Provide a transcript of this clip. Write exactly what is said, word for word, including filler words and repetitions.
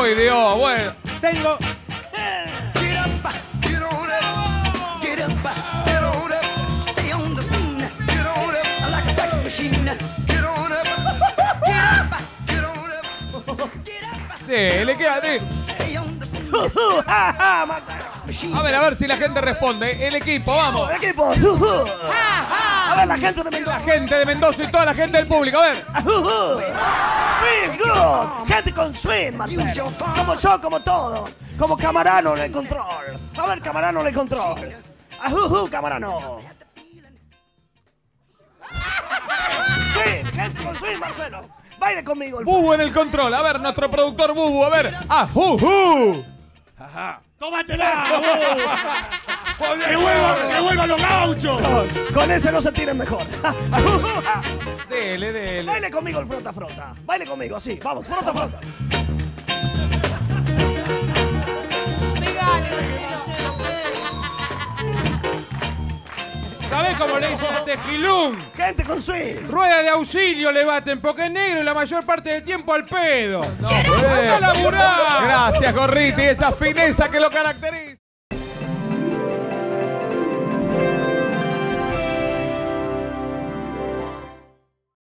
Uy, Dios, bueno. Tengo... Sí, le queda... A ver, a ver si la gente responde. El equipo, vamos. El equipo. A ver, la gente de Mendoza. La gente de Mendoza y toda la gente del público, a ver. Swing good. Gente con swing, Marcelo. Como yo, como todo. Como Camarano en el control. A ver, Camarano en el control. Ajuju, Camarano. Swing, gente con swing, Marcelo. Baile conmigo. El Bubu en el control. A ver, nuestro productor Bubu. A ver. ¡Ah, juju! Ajá. ¡Tómatela, Bubu! ¡Que vuelvan vuelva los gauchos! No, con ese no se tiren mejor. Dele, dele. Baile conmigo el frota, frota. Baile conmigo, así. Vamos, frota, frota. ¿Sabés cómo le dicen a Tejilum? Gente con swing. Rueda de auxilio le baten, porque es negro y la mayor parte del tiempo al pedo. No, no, no, no, no, no, no, no, no. Gracias, Gorriti, esa fineza que lo caracteriza.